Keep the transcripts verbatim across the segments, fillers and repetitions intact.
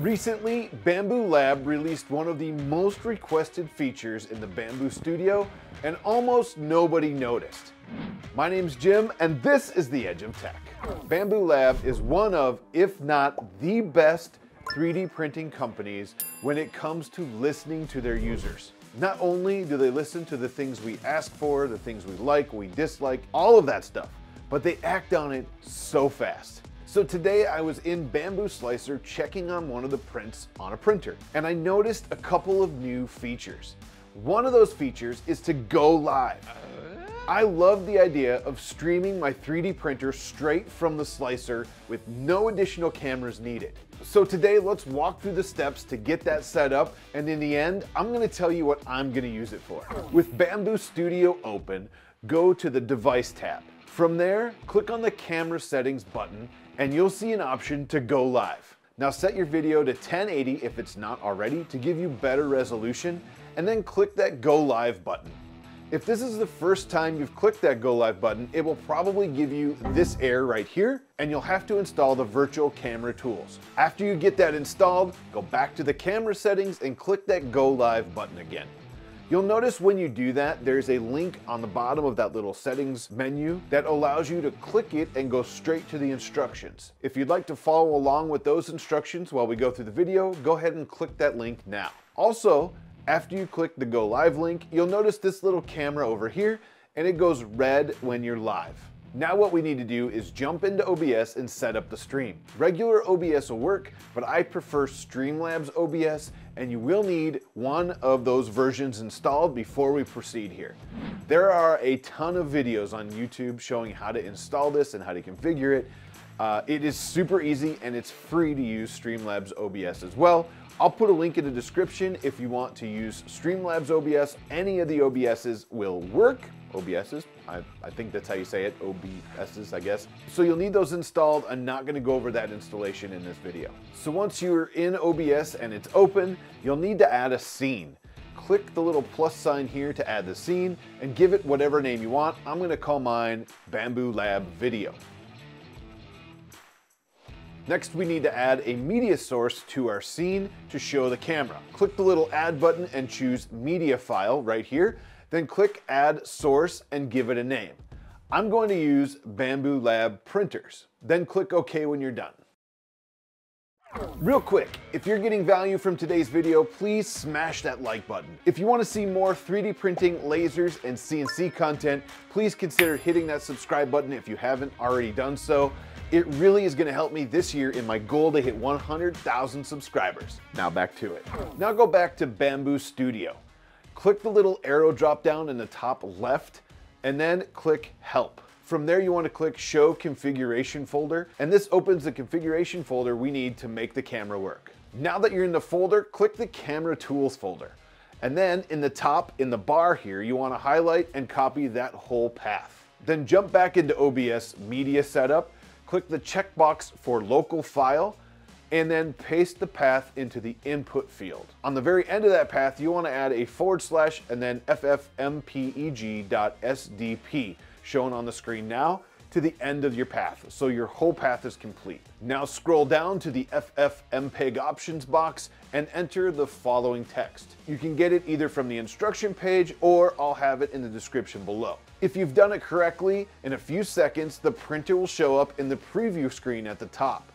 Recently, Bambu Lab released one of the most requested features in the Bambu Studio, and almost nobody noticed. My name's Jim, and this is The Edge of Tech. Bambu Lab is one of, if not the best, three D printing companies when it comes to listening to their users. Not only do they listen to the things we ask for, the things we like, we dislike, all of that stuff, but they act on it so fast. So today I was in Bambu Slicer checking on one of the prints on a printer, and I noticed a couple of new features. One of those features is to go live. I love the idea of streaming my three D printer straight from the slicer with no additional cameras needed. So today let's walk through the steps to get that set up, and in the end, I'm gonna tell you what I'm gonna use it for. With Bambu Studio open, go to the Device tab. From there, click on the Camera Settings button, and you'll see an option to go live. Now set your video to ten eighty if it's not already to give you better resolution, and then click that Go Live button. If this is the first time you've clicked that Go Live button, it will probably give you this error right here, and you'll have to install the virtual camera tools. After you get that installed, go back to the camera settings and click that Go Live button again. You'll notice when you do that, there's a link on the bottom of that little settings menu that allows you to click it and go straight to the instructions. If you'd like to follow along with those instructions while we go through the video, go ahead and click that link now. Also, after you click the Go Live link, you'll notice this little camera over here, and it goes red when you're live. Now what we need to do is jump into O B S and set up the stream. Regular O B S will work, but I prefer Streamlabs O B S, and you will need one of those versions installed before we proceed here. There are a ton of videos on YouTube showing how to install this and how to configure it. Uh, it is super easy, and it's free to use Streamlabs O B S as well. I'll put a link in the description if you want to use Streamlabs O B S. Any of the O B Ses will work. O B Ses, I, I think that's how you say it, O B Ses, I guess. So you'll need those installed. I'm not gonna go over that installation in this video. So once you're in O B S and it's open, you'll need to add a scene. Click the little plus sign here to add the scene and give it whatever name you want. I'm gonna call mine Bambu Lab Video. Next, we need to add a media source to our scene to show the camera. Click the little add button and choose media file right here. Then click Add Source and give it a name. I'm going to use Bambu Lab Printers. Then click OK when you're done. Real quick, if you're getting value from today's video, please smash that like button. If you want to see more three D printing, lasers, and C N C content, please consider hitting that subscribe button if you haven't already done so. It really is going to help me this year in my goal to hit one hundred thousand subscribers. Now back to it. Now go back to Bambu Studio. Click the little arrow drop down in the top left, and then click Help. From there, you want to click Show Configuration Folder, and this opens the configuration folder we need to make the camera work. Now that you're in the folder, click the Camera Tools folder, and then in the top, in the bar here, you want to highlight and copy that whole path. Then jump back into O B S Media Setup, click the checkbox for Local File, and then paste the path into the input field. On the very end of that path, you want to add a forward slash and then f f m p e g dot s d p, shown on the screen now, to the end of your path, so your whole path is complete. Now scroll down to the F F M P E G options box and enter the following text. You can get it either from the instruction page, or I'll have it in the description below. If you've done it correctly, in a few seconds, the printer will show up in the preview screen at the top.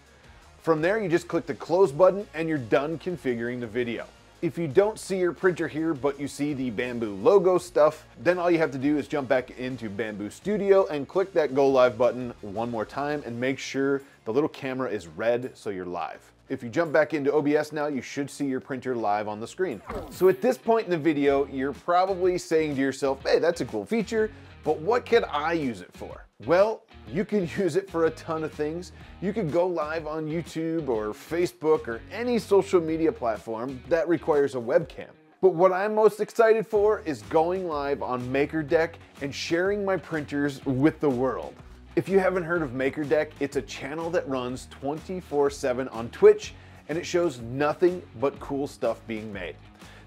From there, you just click the close button and you're done configuring the video. If you don't see your printer here, but you see the Bambu logo stuff, then all you have to do is jump back into Bambu Studio and click that Go Live button one more time and make sure the little camera is red so you're live. If you jump back into O B S now, you should see your printer live on the screen. So at this point in the video, you're probably saying to yourself, hey, that's a cool feature, but what can I use it for? Well, you can use it for a ton of things. You could go live on YouTube or Facebook or any social media platform that requires a webcam. But what I'm most excited for is going live on MakerDeck and sharing my printers with the world. If you haven't heard of MakerDeck, it's a channel that runs twenty-four seven on Twitch, and it shows nothing but cool stuff being made.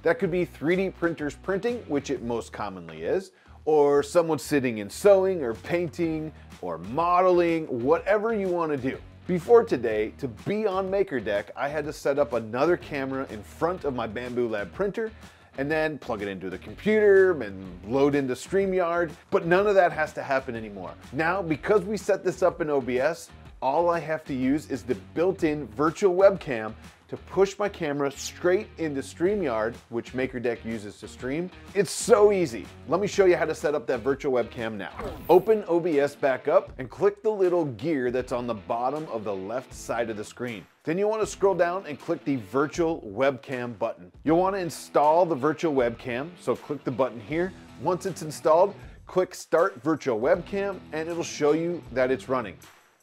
That could be three D printers printing, which it most commonly is, or someone sitting and sewing or painting or modeling, whatever you want to do. Before today, to be on MakerDeck, I had to set up another camera in front of my Bambu Lab printer and then plug it into the computer and load into StreamYard, but none of that has to happen anymore. Now, because we set this up in O B S, all I have to use is the built-in virtual webcam to push my camera straight into StreamYard, which MakerDeck uses to stream. It's so easy. Let me show you how to set up that virtual webcam now. Open O B S back up and click the little gear that's on the bottom of the left side of the screen. Then you want to scroll down and click the virtual webcam button. You'll want to install the virtual webcam, so click the button here. Once it's installed, click Start Virtual Webcam, and it'll show you that it's running.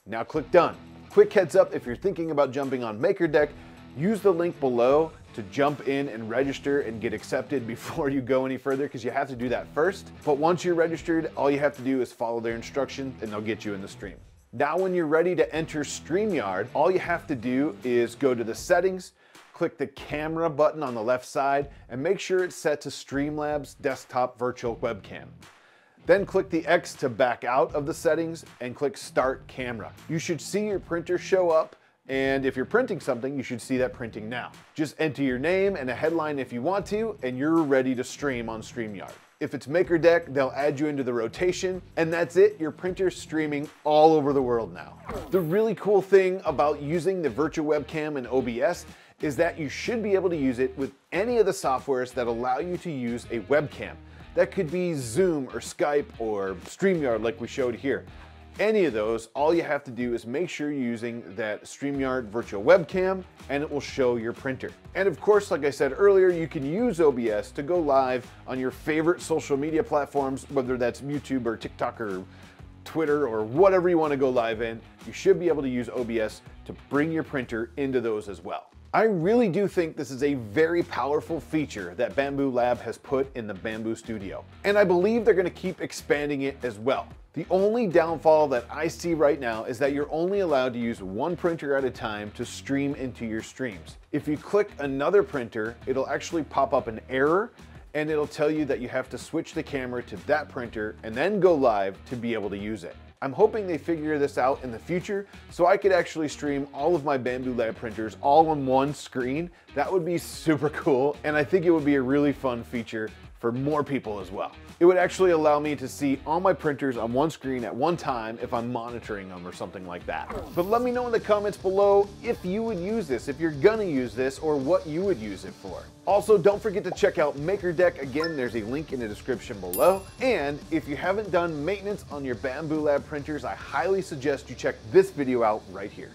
Now click done. Quick heads up, if you're thinking about jumping on MakerDeck, use the link below to jump in and register and get accepted before you go any further, because you have to do that first. But once you're registered, all you have to do is follow their instructions and they'll get you in the stream. Now when you're ready to enter StreamYard, all you have to do is go to the settings, click the camera button on the left side, and make sure it's set to Streamlabs Desktop Virtual Webcam. Then click the X to back out of the settings and click Start Camera. You should see your printer show up, and if you're printing something, you should see that printing now. Just enter your name and a headline if you want to, and you're ready to stream on StreamYard. If it's MakerDeck, they'll add you into the rotation, and that's it, your printer's streaming all over the world now. The really cool thing about using the virtual webcam in O B S is that you should be able to use it with any of the softwares that allow you to use a webcam. That could be Zoom or Skype or StreamYard like we showed here. Any of those, all you have to do is make sure you're using that StreamYard virtual webcam and it will show your printer. And of course, like I said earlier, you can use O B S to go live on your favorite social media platforms, whether that's YouTube or TikTok or Twitter or whatever you want to go live in. You should be able to use O B S to bring your printer into those as well. I really do think this is a very powerful feature that Bambu Lab has put in the Bambu Studio. And I believe they're going to keep expanding it as well. The only downfall that I see right now is that you're only allowed to use one printer at a time to stream into your streams. If you click another printer, it'll actually pop up an error and it'll tell you that you have to switch the camera to that printer and then go live to be able to use it. I'm hoping they figure this out in the future so I could actually stream all of my Bambu Lab printers all on one screen. That would be super cool, and I think it would be a really fun feature for more people as well. It would actually allow me to see all my printers on one screen at one time if I'm monitoring them or something like that. But let me know in the comments below if you would use this, if you're gonna use this, or what you would use it for. Also, don't forget to check out MakerDeck. Again, there's a link in the description below. And if you haven't done maintenance on your Bambu Lab printers, I highly suggest you check this video out right here.